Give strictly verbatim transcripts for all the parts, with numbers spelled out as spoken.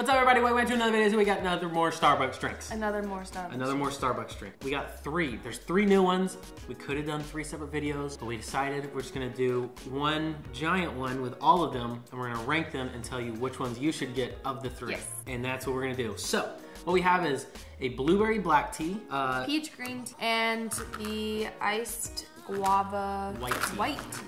What's up, everybody? Welcome back to another video. So we got another more Starbucks drinks. Another more Starbucks. Another more Starbucks drink. We got three. There's three new ones. We could have done three separate videos, but we decided we're just gonna do one giant one with all of them, and we're gonna rank them and tell you which ones you should get of the three. Yes. And that's what we're gonna do. So what we have is a blueberry black tea, uh, peach green tea, and the iced guava white tea. White tea.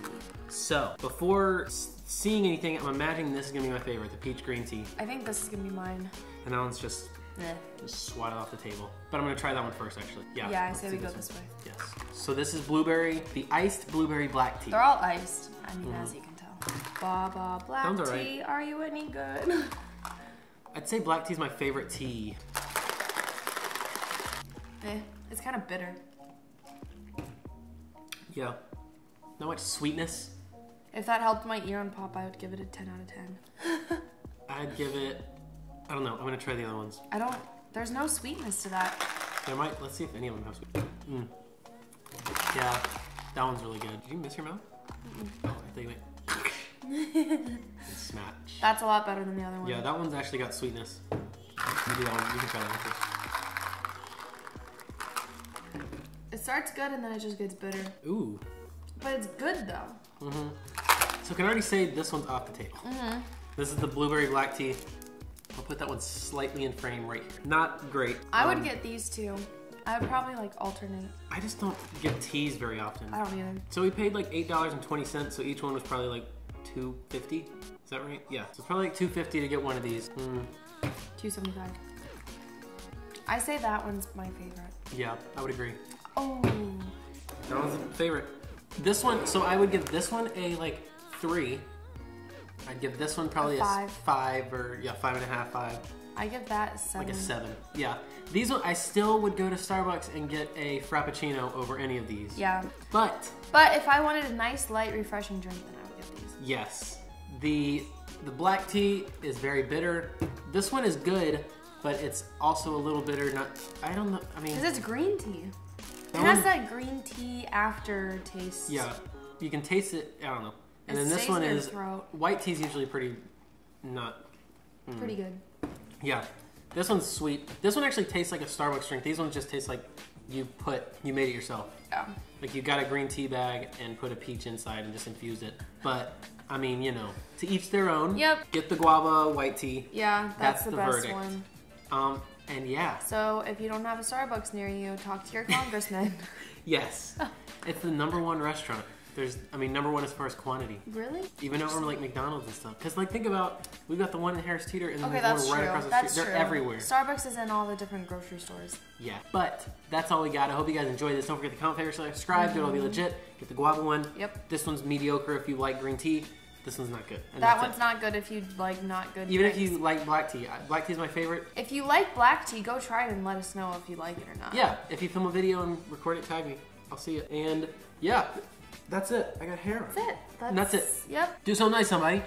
So before seeing anything, I'm imagining this is gonna be my favorite, the peach green tea. I think this is gonna be mine. And that one's just, eh. just swatted off the table. But I'm gonna try that one first, actually. Yeah, yeah I say we go this way. Yes. So this is blueberry, the iced blueberry black tea. They're all iced, I mean, mm-hmm. as you can tell. Baba black Sounds tea, right. Are you any good? I'd say black tea is my favorite tea. Eh, it's kind of bitter. Yeah, not much sweetness. If that helped my ear on pop, I would give it a ten out of ten. I'd give it, I don't know, I'm gonna try the other ones. I don't, there's no sweetness to that. There might, let's see if any of them have sweetness. Mm. Yeah, that one's really good. Did you miss your mouth? Mm-mm. Oh, I think you went. Smash. That's a lot better than the other one. Yeah, that one's actually got sweetness. You can do that one, you can try that one first. It starts good and then it just gets bitter. Ooh. But it's good though. Mm-hmm. So can I already say this one's off the table? Mm-hmm. This is the blueberry black tea. I'll put that one slightly in frame right here. Not great. I um, would get these two. I would probably like alternate. I just don't get teas very often. I don't either. So we paid like eight dollars and twenty cents, so each one was probably like two fifty. Is that right? Yeah. So it's probably like two fifty to get one of these. Mm. two seventy-five. I say that one's my favorite. Yeah, I would agree. Oh. That one's my favorite. This one, so I would give this one a like three. I'd give this one probably a five, a five or yeah, five and a half, five. I give that a seven. Like a seven, yeah. These one, I still would go to Starbucks and get a Frappuccino over any of these. Yeah. But. But if I wanted a nice, light, refreshing drink, then I would get these. Yes. The, the black tea is very bitter. This one is good, but it's also a little bitter, not, I don't know, I mean. Because it's green tea. It has that green tea aftertaste. Yeah, you can taste it. I don't know. And then this one is white tea's usually pretty, not mm. pretty good. Yeah, this one's sweet. This one actually tastes like a Starbucks drink. These ones just taste like you put you made it yourself. Yeah. Like you got a green tea bag and put a peach inside and just infused it. But I mean, you know, to each their own. Yep. Get the guava white tea. Yeah, that's, that's the, the best verdict. one. Um. And yeah. So if you don't have a Starbucks near you, talk to your congressman. Yes. It's the number one restaurant. There's, I mean, number one as far as quantity. Really? Even over like McDonald's and stuff. Because like, think about, we've got the one in Harris Teeter and then okay, there's one right true. across the that's street. True. They're everywhere. Starbucks is in all the different grocery stores. Yeah. But that's all we got. I hope you guys enjoyed this. Don't forget to comment, favorite, subscribe. Mm-hmm. Do it all be legit. Get the guava one. Yep. This one's mediocre if you like green tea. This one's not good. And that one's it. not good if you like not good Even drinks. If you like black tea. Black tea is my favorite. If you like black tea, go try it and let us know if you like it or not. Yeah, if you film a video and record it, tag me. I'll see it. And yeah, that's it. I got hair on. That's it. That's, and that's it. Yep. Do something nice, somebody.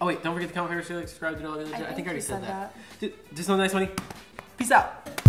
Oh wait, don't forget to comment, favorite, share, like, subscribe, do all the other shit. I think I already said, said that. that. Do, do something nice, honey. Peace out.